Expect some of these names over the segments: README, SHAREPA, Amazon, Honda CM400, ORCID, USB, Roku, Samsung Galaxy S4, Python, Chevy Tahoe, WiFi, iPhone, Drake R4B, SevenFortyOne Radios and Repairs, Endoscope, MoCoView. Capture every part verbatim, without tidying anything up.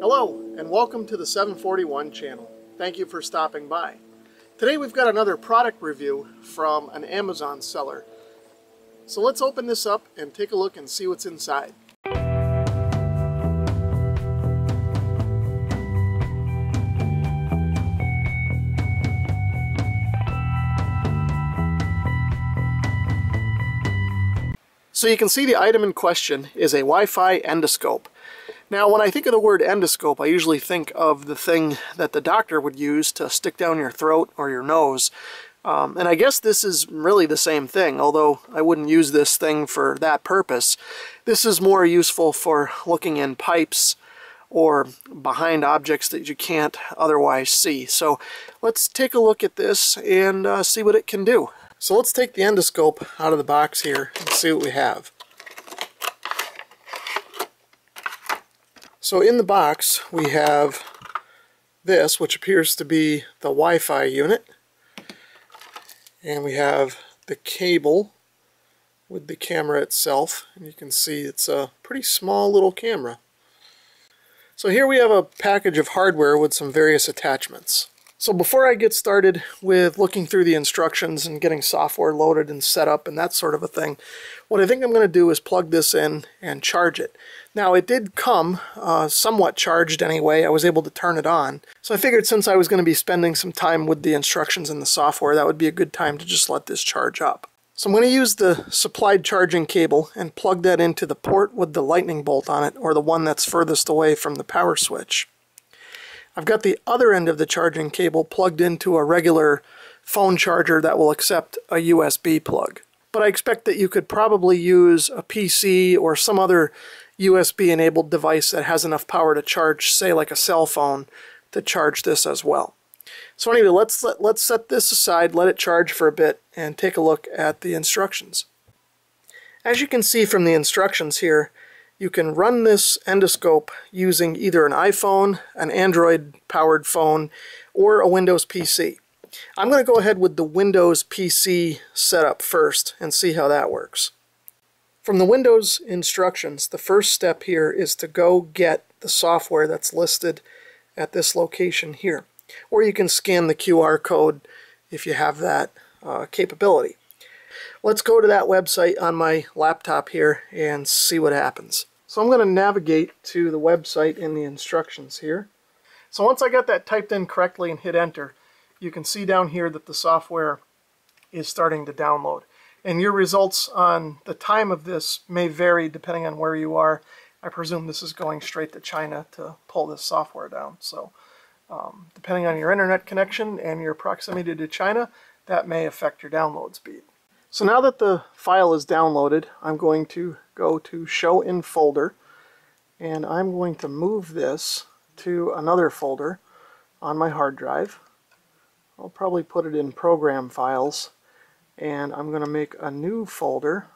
Hello and welcome to the seven forty-one channel. Thank you for stopping by. Today we've got another product review from an Amazon seller. So let's open this up and take a look and see what's inside. So you can see the item in question is a Wi-Fi endoscope. Now when I think of the word endoscope, I usually think of the thing that the doctor would use to stick down your throat or your nose. Um, and I guess this is really the same thing, although I wouldn't use this thing for that purpose. This is more useful for looking in pipes or behind objects that you can't otherwise see. So let's take a look at this and uh, see what it can do. So let's take the endoscope out of the box here and see what we have. So in the box we have this, which appears to be the Wi-Fi unit, and we have the cable with the camera itself, and you can see it's a pretty small little camera. So here we have a package of hardware with some various attachments. So before I get started with looking through the instructions and getting software loaded and set up and that sort of a thing, what I think I'm going to do is plug this in and charge it. Now it did come uh, somewhat charged anyway. I was able to turn it on. So I figured since I was going to be spending some time with the instructions and the software, that would be a good time to just let this charge up. So I'm going to use the supplied charging cable and plug that into the port with the lightning bolt on it, or the one that's furthest away from the power switch. I've got the other end of the charging cable plugged into a regular phone charger that will accept a U S B plug. But I expect that you could probably use a P C or some other U S B-enabled device that has enough power to charge, say like a cell phone, to charge this as well. So anyway, let's, let, let's set this aside, let it charge for a bit, and take a look at the instructions. As you can see from the instructions here, you can run this endoscope using either an iPhone, an Android-powered phone, or a Windows P C. I'm going to go ahead with the Windows P C setup first and see how that works. From the Windows instructions, the first step here is to go get the software that's listed at this location here. Or you can scan the Q R code if you have that uh, capability. Let's go to that website on my laptop here and see what happens. So I'm going to navigate to the website in the instructions here. So once I got that typed in correctly and hit enter, you can see down here that the software is starting to download. And your results on the time of this may vary depending on where you are. I presume this is going straight to China to pull this software down. So um, depending on your internet connection and your proximity to China, that may affect your download speed. So now that the file is downloaded, I'm going to go to Show in Folder, and I'm going to move this to another folder on my hard drive. I'll probably put it in Program Files, and I'm going to make a new folder.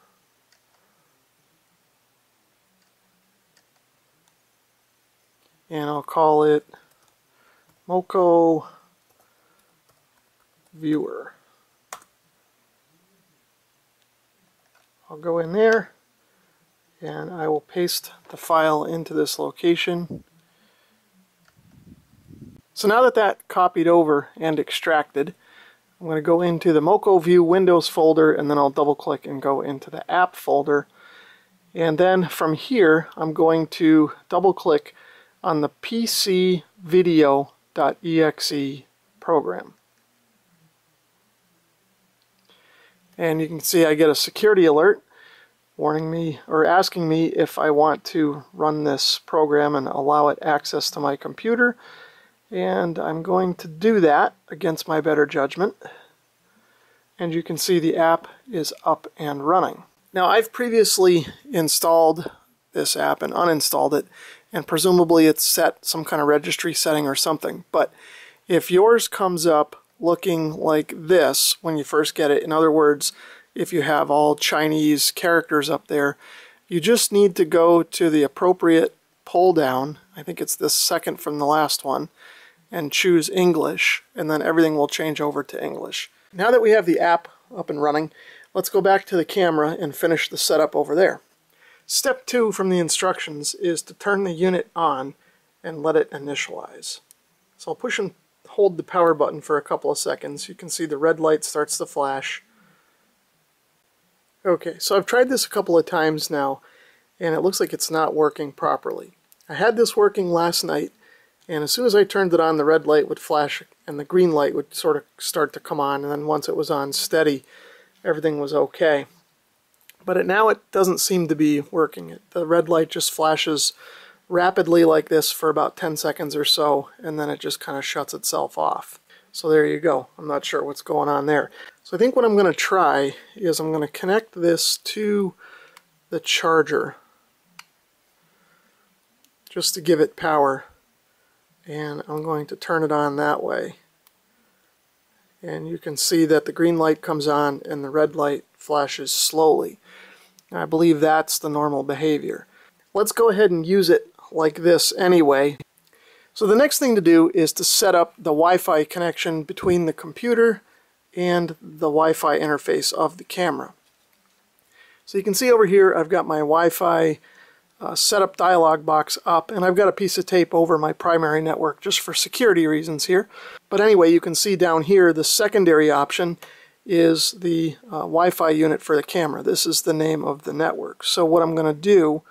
And I'll call it MoCoView. I'll go in there and I will paste the file into this location. So now that that copied over and extracted, I'm going to go into the MoCoView Windows folder, and then I'll double click and go into the app folder. And then from here I'm going to double click on the P C video dot E X E program. And you can see I get a security alert warning me, or asking me if I want to run this program and allow it access to my computer. And I'm going to do that against my better judgment. And you can see the app is up and running. Now I've previously installed this app and uninstalled it, and presumably it's set some kind of registry setting or something. But if yours comes up looking like this when you first get it, in other words, if you have all Chinese characters up there, you just need to go to the appropriate pull down, I think it's this second from the last one, and choose English, and then everything will change over to English. Now that we have the app up and running, let's go back to the camera and finish the setup over there. Step two from the instructions is to turn the unit on and let it initialize. So I'll push and hold the power button for a couple of seconds. You can see the red light starts to flash. Okay, so I've tried this a couple of times now, and it looks like it's not working properly. I had this working last night, and as soon as I turned it on, the red light would flash and the green light would sort of start to come on, and then once it was on steady, everything was okay. But it, now it doesn't seem to be working. It, the red light just flashes rapidly like this for about ten seconds or so, and then it just kind of shuts itself off. So there you go. I'm not sure what's going on there. So I think what I'm going to try is I'm going to connect this to the charger just to give it power, and I'm going to turn it on that way. And you can see that the green light comes on and the red light flashes slowly. And I believe that's the normal behavior. Let's go ahead and use it like this anyway. So the next thing to do is to set up the Wi-Fi connection between the computer and the Wi-Fi interface of the camera. So you can see over here I've got my Wi-Fi uh, setup dialog box up, and I've got a piece of tape over my primary network just for security reasons here. But anyway, you can see down here the secondary option is the uh, Wi-Fi unit for the camera. This is the name of the network. So what I'm going to do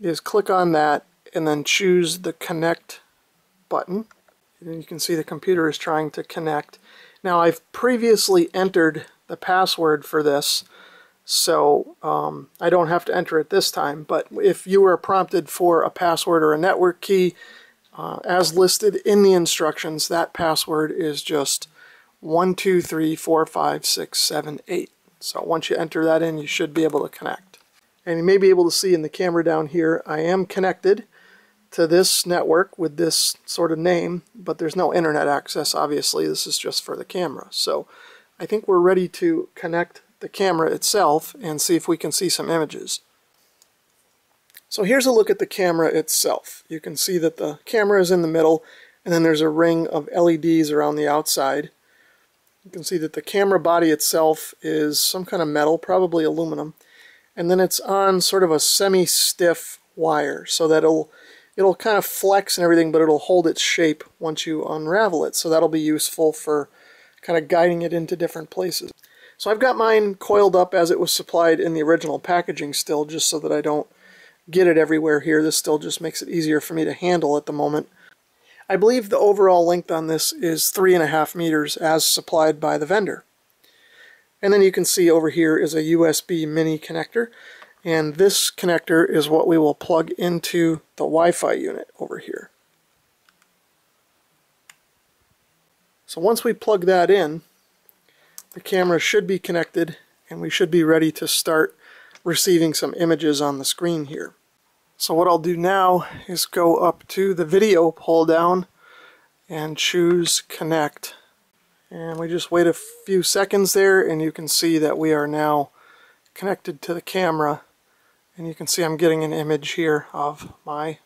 is click on that and then choose the connect button. And you can see the computer is trying to connect. Now I've previously entered the password for this, so um, I don't have to enter it this time, but if you were prompted for a password or a network key, uh, as listed in the instructions, that password is just one two three four five six seven eight. So once you enter that in, you should be able to connect. And you may be able to see in the camera down here, I am connected to this network with this sort of name, but there's no internet access, obviously. This is just for the camera. So I think we're ready to connect the camera itself and see if we can see some images. So here's a look at the camera itself. You can see that the camera is in the middle, and then there's a ring of L E Ds around the outside. You can see that the camera body itself is some kind of metal, probably aluminum, and then it's on sort of a semi-stiff wire so that it'll It'll kind of flex and everything, but it'll hold its shape once you unravel it. So that'll be useful for kind of guiding it into different places. So I've got mine coiled up as it was supplied in the original packaging still, just so that I don't get it everywhere here. This still just makes it easier for me to handle at the moment. I believe the overall length on this is three and a half meters as supplied by the vendor. And then you can see over here is a U S B mini connector. And this connector is what we will plug into the Wi-Fi unit over here. So once we plug that in, the camera should be connected and we should be ready to start receiving some images on the screen here. So what I'll do now is go up to the video pull down and choose connect. And we just wait a few seconds there, and you can see that we are now connected to the camera. And you can see I'm getting an image here of my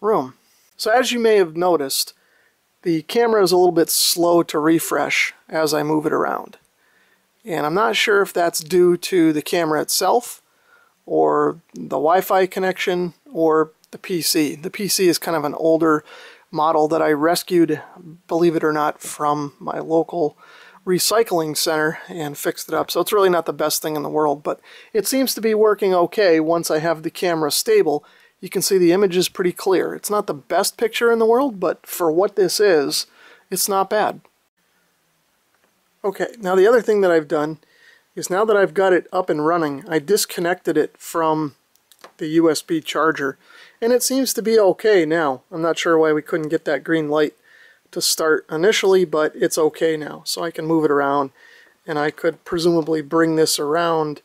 room. So as you may have noticed, the camera is a little bit slow to refresh as I move it around. And I'm not sure if that's due to the camera itself, or the Wi-Fi connection, or the P C. The P C is kind of an older model that I rescued, believe it or not, from my local recycling center and fixed it up. So it's really not the best thing in the world, but it seems to be working okay once I have the camera stable. You can see the image is pretty clear. It's not the best picture in the world, but for what this is, it's not bad. Okay, now the other thing that I've done is, now that I've got it up and running, I disconnected it from the U S B charger, and it seems to be okay now. I'm not sure why we couldn't get that green light to start initially, but it's okay now. So I can move it around, and I could presumably bring this around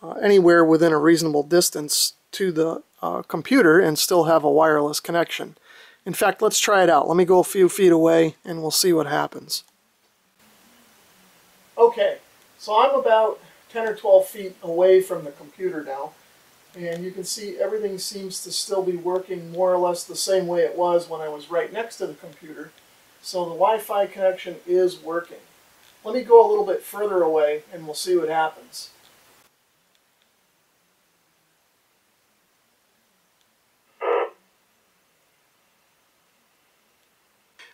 uh, anywhere within a reasonable distance to the uh, computer and still have a wireless connection. In fact, let's try it out. Let me go a few feet away and we'll see what happens. Okay, so I'm about ten or twelve feet away from the computer now, and you can see everything seems to still be working more or less the same way it was when I was right next to the computer. So the Wi-Fi connection is working. Let me go a little bit further away and we'll see what happens.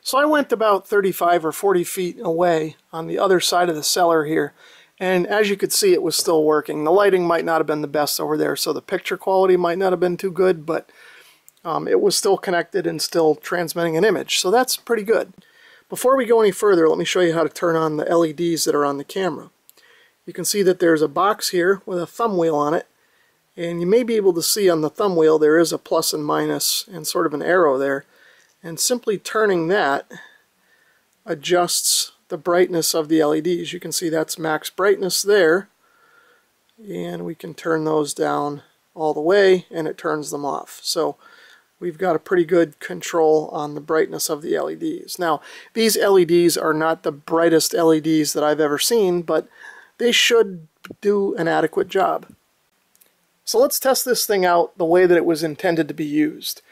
So I went about thirty-five or forty feet away on the other side of the cellar here, and as you could see, it was still working. The lighting might not have been the best over there, so the picture quality might not have been too good, but um, it was still connected and still transmitting an image, so that's pretty good. Before we go any further, let me show you how to turn on the L E Ds that are on the camera. You can see that there's a box here with a thumb wheel on it, and you may be able to see on the thumb wheel there is a plus and minus and sort of an arrow there, and simply turning that adjusts the brightness of the L E Ds. You can see that's max brightness there, and we can turn those down all the way and it turns them off. So we've got a pretty good control on the brightness of the L E Ds. Now, these L E Ds are not the brightest L E Ds that I've ever seen, but they should do an adequate job. So let's test this thing out the way that it was intended to be used.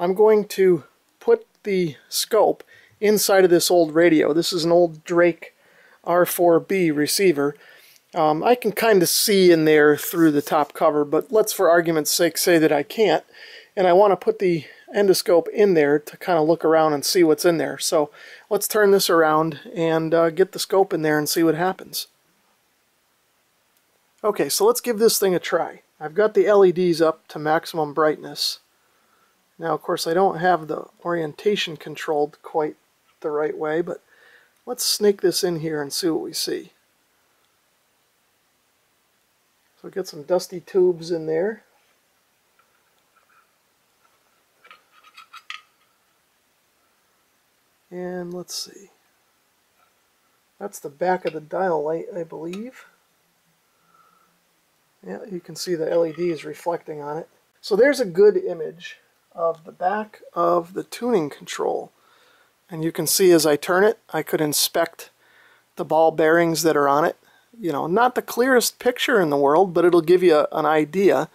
I'm going to put the scope inside of this old radio. This is an old Drake R four B receiver. Um, I can kind of see in there through the top cover, but let's for argument's sake say that I can't. And I want to put the endoscope in there to kind of look around and see what's in there. So let's turn this around and uh, get the scope in there and see what happens. Okay, so let's give this thing a try. I've got the L E Ds up to maximum brightness. Now, of course, I don't have the orientation controlled quite the right way, but let's sneak this in here and see what we see. So get some dusty tubes in there. And let's see. That's the back of the dial light, I believe. Yeah, you can see the L E D is reflecting on it. So there's a good image of the back of the tuning control. And you can see as I turn it, I could inspect the ball bearings that are on it. You know, not the clearest picture in the world, but it'll give you an idea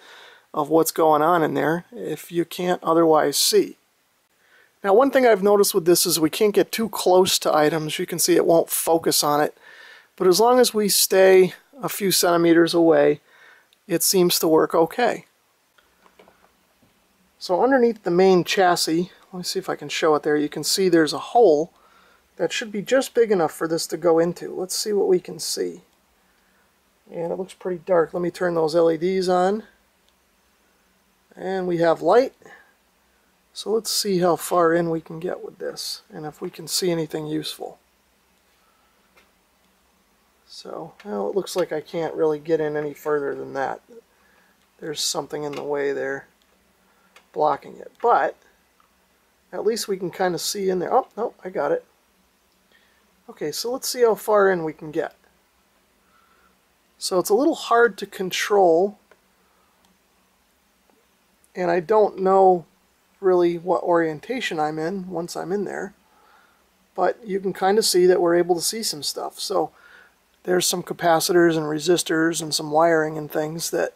of what's going on in there if you can't otherwise see. Now, one thing I've noticed with this is we can't get too close to items. You can see it won't focus on it. But as long as we stay a few centimeters away, it seems to work okay. So underneath the main chassis, let me see if I can show it there, you can see there's a hole that should be just big enough for this to go into. Let's see what we can see. And it looks pretty dark. Let me turn those L E Ds on. And we have light. So let's see how far in we can get with this and if we can see anything useful. So, well, it looks like I can't really get in any further than that. There's something in the way there blocking it, but at least we can kind of see in there. Oh, no, I got it. Okay, so let's see how far in we can get. So it's a little hard to control, and I don't know really what orientation I'm in once I'm in there, but you can kind of see that we're able to see some stuff. So there's some capacitors and resistors and some wiring and things that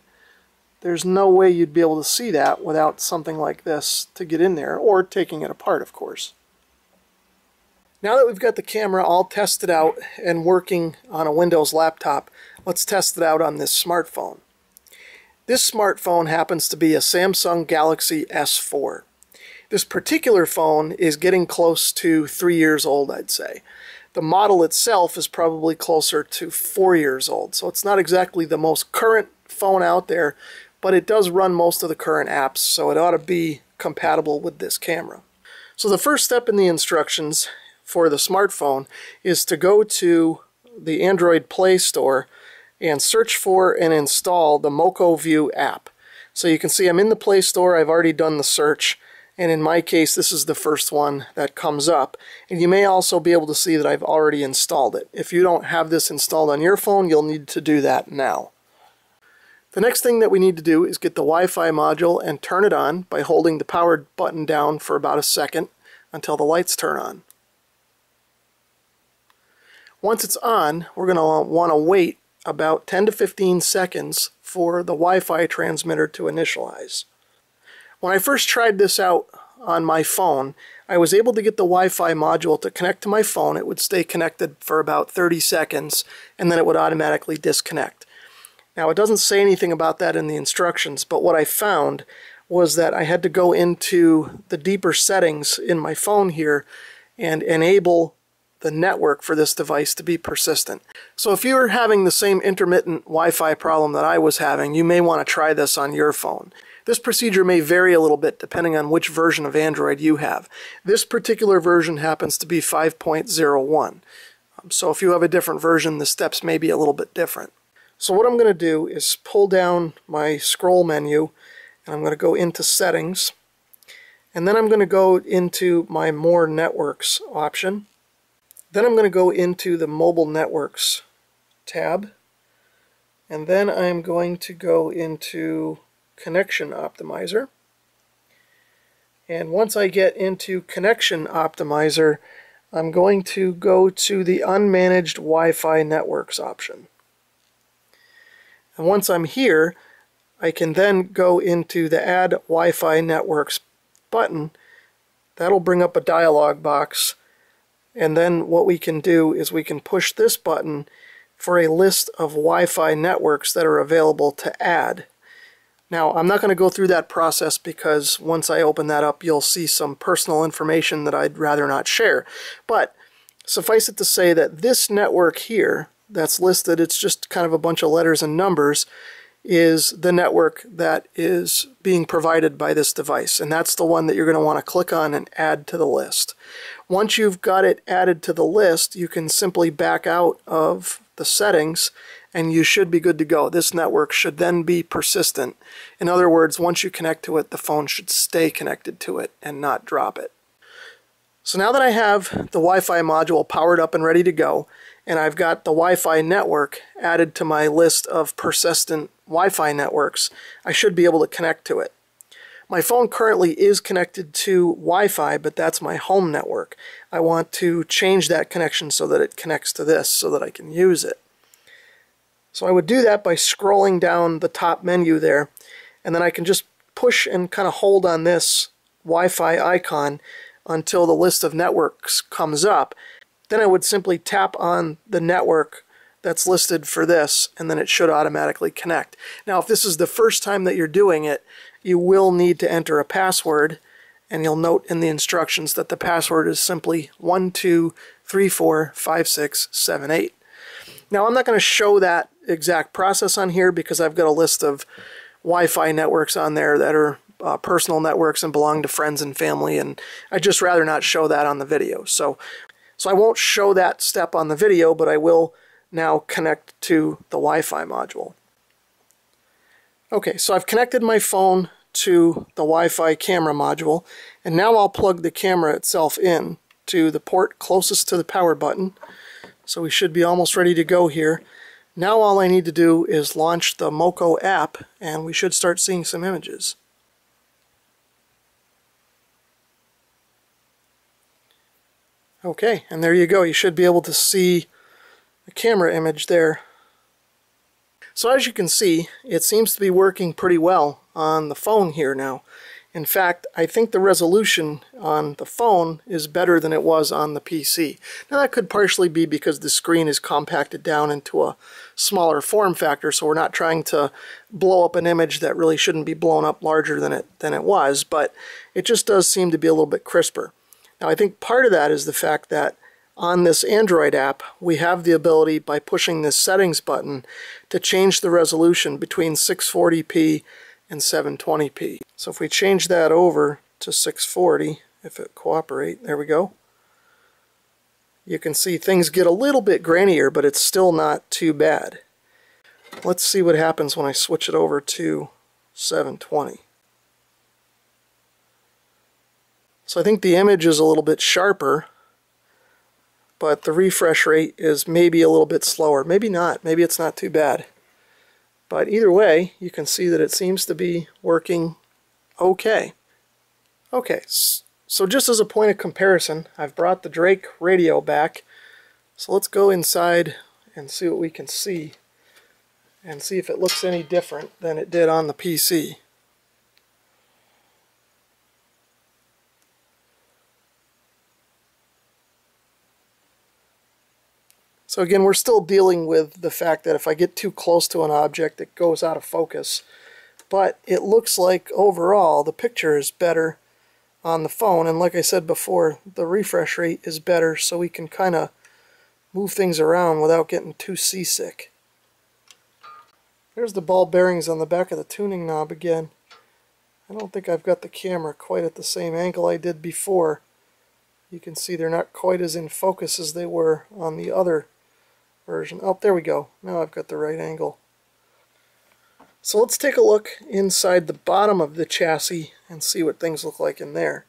there's no way you'd be able to see that without something like this to get in there, or taking it apart, of course. Now that we've got the camera all tested out and working on a Windows laptop, let's test it out on this smartphone. This smartphone happens to be a Samsung Galaxy S four. This particular phone is getting close to three years old, I'd say. The model itself is probably closer to four years old, so it's not exactly the most current phone out there, but it does run most of the current apps, so it ought to be compatible with this camera. So the first step in the instructions for the smartphone is to go to the Android Play Store and search for and install the MoCoView app. So you can see I'm in the Play Store, I've already done the search, and in my case, this is the first one that comes up. And you may also be able to see that I've already installed it. If you don't have this installed on your phone, you'll need to do that now. The next thing that we need to do is get the Wi-Fi module and turn it on by holding the power button down for about a second until the lights turn on. Once it's on, we're going to want to wait about ten to fifteen seconds for the Wi-Fi transmitter to initialize. When I first tried this out on my phone, I was able to get the Wi-Fi module to connect to my phone. It would stay connected for about thirty seconds, and then it would automatically disconnect. Now, it doesn't say anything about that in the instructions, but what I found was that I had to go into the deeper settings in my phone here and enable the network for this device to be persistent. So if you're having the same intermittent Wi-Fi problem that I was having, you may want to try this on your phone. This procedure may vary a little bit depending on which version of Android you have. This particular version happens to be five point oh one. Um, so if you have a different version, the steps may be a little bit different. So what I'm going to do is pull down my scroll menu, and I'm going to go into Settings, and then I'm going to go into my More Networks option. Then I'm going to go into the Mobile Networks tab, and then I'm going to go into Connection Optimizer. And once I get into Connection Optimizer, I'm going to go to the Unmanaged Wi-Fi Networks option. And once I'm here, I can then go into the Add Wi-Fi Networks button. That'll bring up a dialog box. And then what we can do is we can push this button for a list of Wi-Fi networks that are available to add. Now, I'm not going to go through that process because once I open that up, you'll see some personal information that I'd rather not share. But suffice it to say that this network here that's listed, it's just kind of a bunch of letters and numbers, is the network that is being provided by this device, and that's the one that you're going to want to click on and add to the list. Once you've got it added to the list, you can simply back out of the settings and you should be good to go. This network should then be persistent. In other words, once you connect to it, the phone should stay connected to it and not drop it. So now that I have the Wi-Fi module powered up and ready to go, and I've got the Wi-Fi network added to my list of persistent Wi-Fi networks, I should be able to connect to it. My phone currently is connected to Wi-Fi, but that's my home network. I want to change that connection so that it connects to this so that I can use it. So I would do that by scrolling down the top menu there, and then I can just push and kind of hold on this Wi-Fi icon until the list of networks comes up. Then I would simply tap on the network that's listed for this, and then it should automatically connect. Now, if this is the first time that you're doing it, you will need to enter a password, and you'll note in the instructions that the password is simply one two three four five six seven eight. Now, I'm not going to show that exact process on here because I've got a list of Wi-Fi networks on there that are Uh, personal networks and belong to friends and family, and I'd just rather not show that on the video. So, so I won't show that step on the video, but I will now connect to the Wi-Fi module. Okay, so I've connected my phone to the Wi-Fi camera module, and now I'll plug the camera itself in to the port closest to the power button. So we should be almost ready to go here. Now all I need to do is launch the MoCo app, and we should start seeing some images. Okay, and there you go. You should be able to see the camera image there. So as you can see, it seems to be working pretty well on the phone here now. In fact, I think the resolution on the phone is better than it was on the P C. Now that could partially be because the screen is compacted down into a smaller form factor, so we're not trying to blow up an image that really shouldn't be blown up larger than it, than it was, but it just does seem to be a little bit crisper. Now, I think part of that is the fact that on this Android app, we have the ability, by pushing this settings button, to change the resolution between six forty p and seven twenty p. So if we change that over to six forty, if it cooperates, there we go. You can see things get a little bit grainier, but it's still not too bad. Let's see what happens when I switch it over to seven twenty. So I think the image is a little bit sharper, but the refresh rate is maybe a little bit slower. Maybe not. Maybe it's not too bad. But either way, you can see that it seems to be working okay. Okay, so just as a point of comparison, I've brought the Drake radio back. So let's go inside and see what we can see and see if it looks any different than it did on the P C. So again, we're still dealing with the fact that if I get too close to an object, it goes out of focus. But it looks like overall the picture is better on the phone, and like I said before, the refresh rate is better, so we can kind of move things around without getting too seasick. Here's the ball bearings on the back of the tuning knob again. I don't think I've got the camera quite at the same angle I did before. You can see they're not quite as in focus as they were on the other version. Oh, there we go. Now I've got the right angle. So let's take a look inside the bottom of the chassis and see what things look like in there.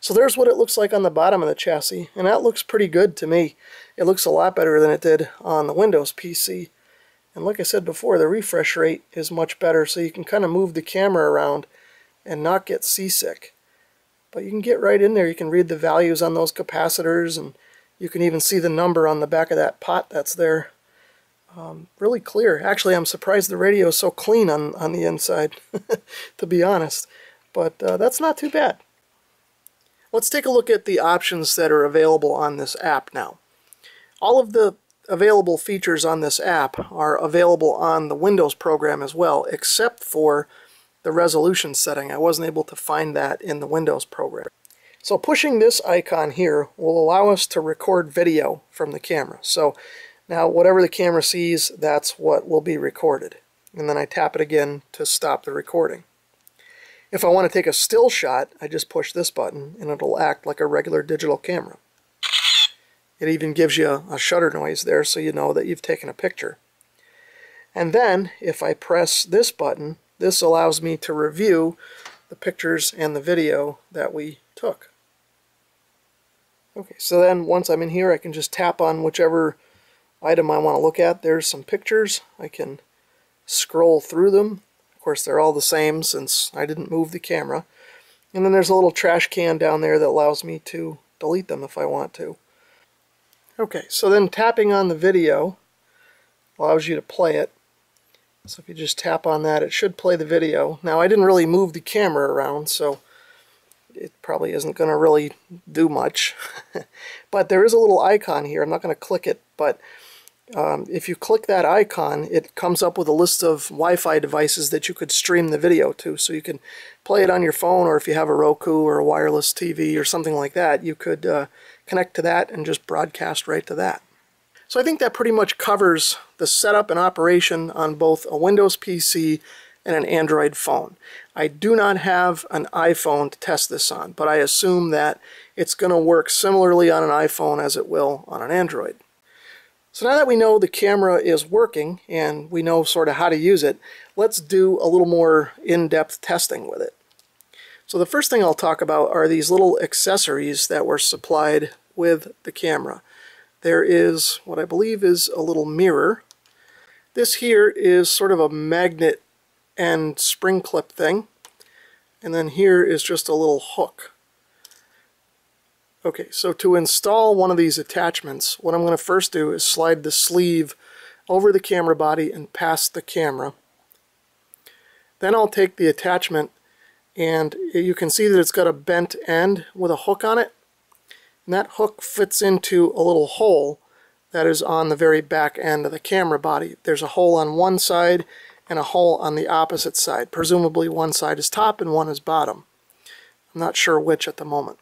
So there's what it looks like on the bottom of the chassis, and that looks pretty good to me. It looks a lot better than it did on the Windows P C. And like I said before, the refresh rate is much better, so you can kind of move the camera around and not get seasick. But you can get right in there. You can read the values on those capacitors, and you can even see the number on the back of that pot that's there. Um, really clear. Actually, I'm surprised the radio is so clean on, on the inside, to be honest. But uh, that's not too bad. Let's take a look at the options that are available on this app now. All of the available features on this app are available on the Windows program as well, except for the resolution setting. I wasn't able to find that in the Windows program. So pushing this icon here will allow us to record video from the camera. So now whatever the camera sees, that's what will be recorded. And then I tap it again to stop the recording. If I want to take a still shot, I just push this button and it'll act like a regular digital camera. It even gives you a, a shutter noise there so you know that you've taken a picture. And then if I press this button, this allows me to review the pictures and the video that we took. Okay, so then once I'm in here, I can just tap on whichever item I want to look at. There's some pictures. I can scroll through them. Of course, they're all the same since I didn't move the camera. And then there's a little trash can down there that allows me to delete them if I want to. Okay, so then tapping on the video allows you to play it. So if you just tap on that, it should play the video. Now, I didn't really move the camera around, so it probably isn't going to really do much. But there is a little icon here. I'm not going to click it, but um, if you click that icon, it comes up with a list of Wi-Fi devices that you could stream the video to. So you can play it on your phone, or if you have a Roku or a wireless T V or something like that, you could uh, connect to that and just broadcast right to that. So I think that pretty much covers the setup and operation on both a Windows P C and an Android phone. I do not have an iPhone to test this on, but I assume that it's going to work similarly on an iPhone as it will on an Android. So now that we know the camera is working and we know sort of how to use it, let's do a little more in-depth testing with it. So the first thing I'll talk about are these little accessories that were supplied with the camera. There is what I believe is a little mirror. This here is sort of a magnet and spring clip thing. And then here is just a little hook. Okay, so to install one of these attachments, what I'm going to first do is slide the sleeve over the camera body and past the camera. Then I'll take the attachment, and you can see that it's got a bent end with a hook on it. And that hook fits into a little hole that is on the very back end of the camera body. There's a hole on one side and a hole on the opposite side. Presumably one side is top and one is bottom. I'm not sure which at the moment.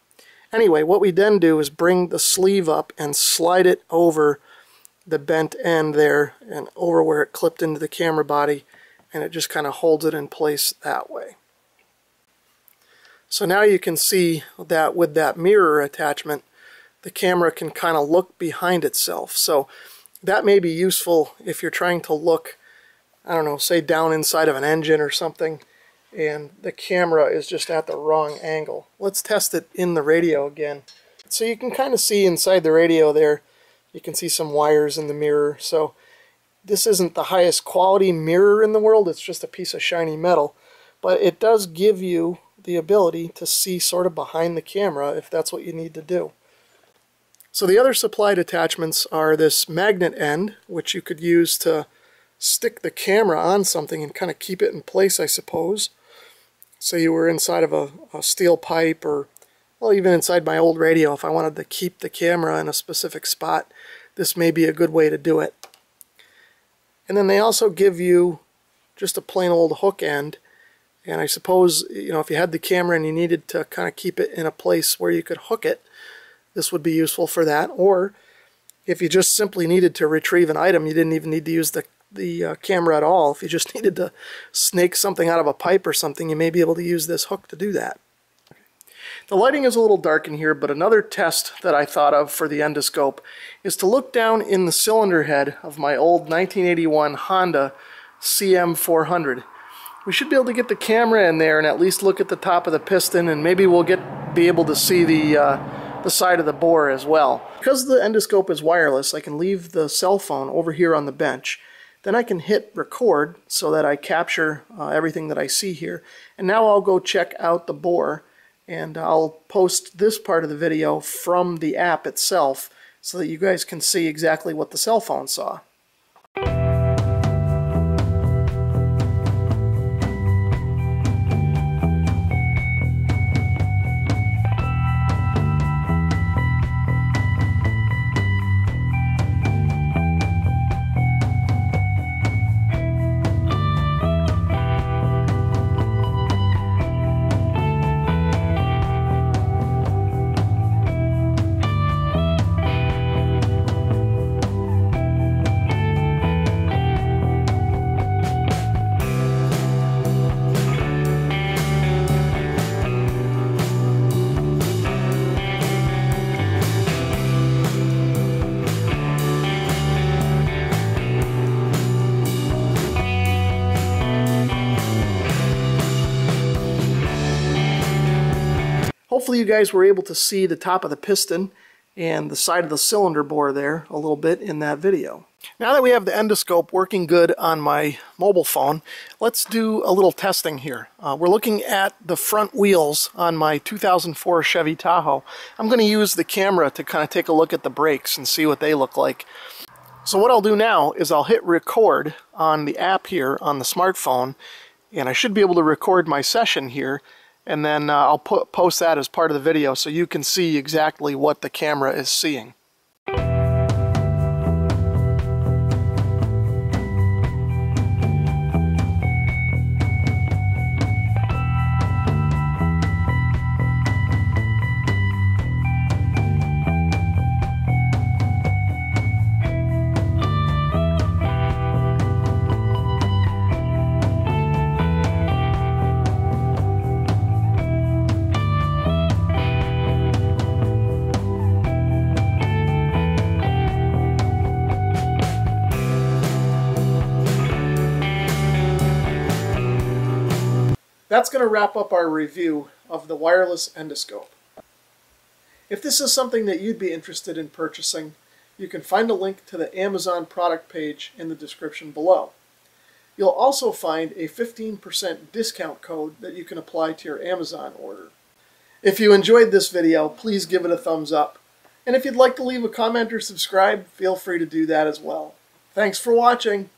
Anyway, what we then do is bring the sleeve up and slide it over the bent end there and over where it clipped into the camera body, and it just kind of holds it in place that way. So now you can see that with that mirror attachment, the camera can kind of look behind itself. So that may be useful if you're trying to look, I don't know, say down inside of an engine or something, and the camera is just at the wrong angle. Let's test it in the radio again. So you can kind of see inside the radio there, you can see some wires in the mirror. So this isn't the highest quality mirror in the world, it's just a piece of shiny metal, but it does give you the ability to see sort of behind the camera if that's what you need to do. So the other supplied attachments are this magnet end, which you could use to stick the camera on something and kind of keep it in place, I suppose. So you were inside of a, a steel pipe, or, well, even inside my old radio, if I wanted to keep the camera in a specific spot, this may be a good way to do it. And then they also give you just a plain old hook end, And I suppose, you know, if you had the camera and you needed to kind of keep it in a place where you could hook it, this would be useful for that. Or if you just simply needed to retrieve an item, you didn't even need to use the, the uh, camera at all. If you just needed to snake something out of a pipe or something, you may be able to use this hook to do that. The lighting is a little dark in here, but another test that I thought of for the endoscope is to look down in the cylinder head of my old nineteen eighty-one Honda C M four hundred. We should be able to get the camera in there and at least look at the top of the piston, and maybe we'll get be able to see the, uh, the side of the bore as well. Because the endoscope is wireless, I can leave the cell phone over here on the bench. Then I can hit record so that I capture uh, everything that I see here. And now I'll go check out the bore. And I'll post this part of the video from the app itself so that you guys can see exactly what the cell phone saw. Hopefully you guys were able to see the top of the piston and the side of the cylinder bore there a little bit in that video. Now that we have the endoscope working good on my mobile phone, let's do a little testing here. Uh, we're looking at the front wheels on my two thousand four Chevy Tahoe. I'm going to use the camera to kind of take a look at the brakes and see what they look like. So what I'll do now is I'll hit record on the app here on the smartphone, and I should be able to record my session here. And then uh, I'll put, post that as part of the video so you can see exactly what the camera is seeing. That's going to wrap up our review of the wireless endoscope. If this is something that you'd be interested in purchasing, you can find a link to the Amazon product page in the description below. You'll also find a fifteen percent discount code that you can apply to your Amazon order. If you enjoyed this video, please give it a thumbs up. And if you'd like to leave a comment or subscribe, feel free to do that as well. Thanks for watching!